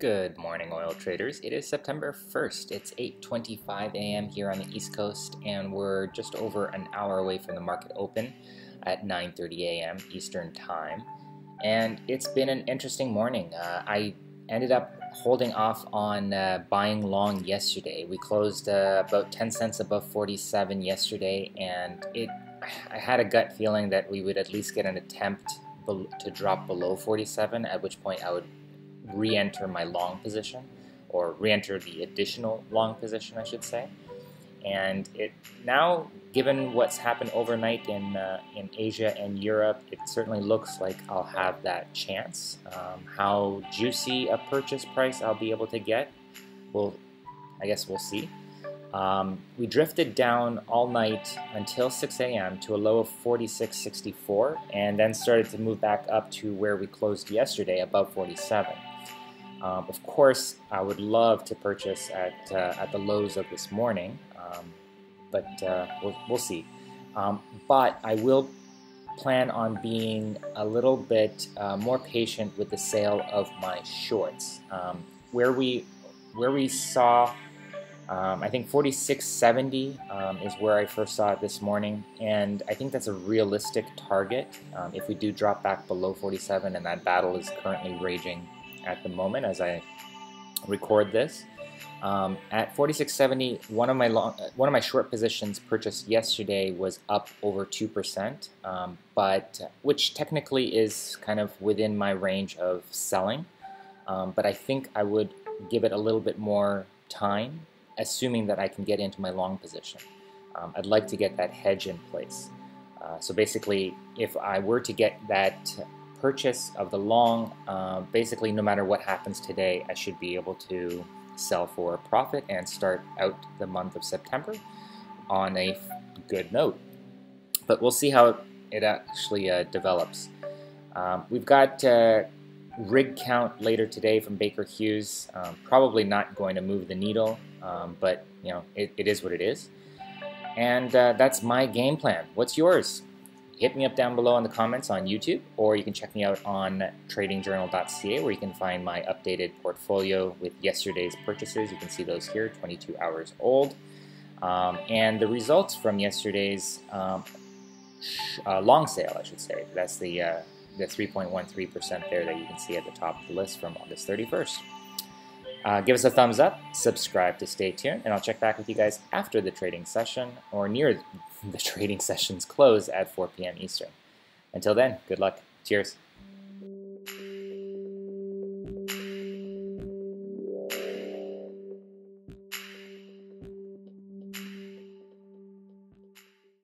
Good morning, oil traders. It is September 1st. It's 8:25 a.m. here on the East Coast, and we're just over an hour away from the market open at 9:30 a.m. Eastern Time. And it's been an interesting morning. I ended up holding off on buying long yesterday. We closed about 10 cents above 47 yesterday, and I had a gut feeling that we would at least get an attempt to drop below 47, at which point I would re-enter my long position, or re-enter the additional long position I should say. And it now, given what's happened overnight in Asia and Europe, it certainly looks like I'll have that chance. How juicy a purchase price I'll be able to get, I guess we'll see. We drifted down all night until 6 a.m. to a low of 46.64, and then started to move back up to where we closed yesterday, above 47. Of course, I would love to purchase at the lows of this morning, but we'll see. But I will plan on being a little bit more patient with the sale of my shorts. Where we saw, I think 46.70 is where I first saw it this morning, and I think that's a realistic target if we do drop back below 47, and that battle is currently raging at the moment as I record this. At 46.70, one of my short positions purchased yesterday was up over 2%, which technically is kind of within my range of selling, but I think I would give it a little bit more time, assuming that I can get into my long position. I'd like to get that hedge in place. So basically, if I were to get that purchase of the long, basically no matter what happens today, I should be able to sell for a profit and start out the month of September on a good note. But we'll see how it actually develops. We've got rig count later today from Baker Hughes. Probably not going to move the needle, but you know, it is what it is. And that's my game plan. What's yours? Hit me up down below in the comments on YouTube, or you can check me out on TradingJournal.ca, where you can find my updated portfolio with yesterday's purchases. You can see those here, 22 hours old. And the results from yesterday's long sale, I should say. That's the 3.13% there that you can see at the top of the list from August 31st. Give us a thumbs up, subscribe to stay tuned, and I'll check back with you guys after the trading session, or near the trading session's close at 4 p.m. Eastern. Until then, good luck. Cheers.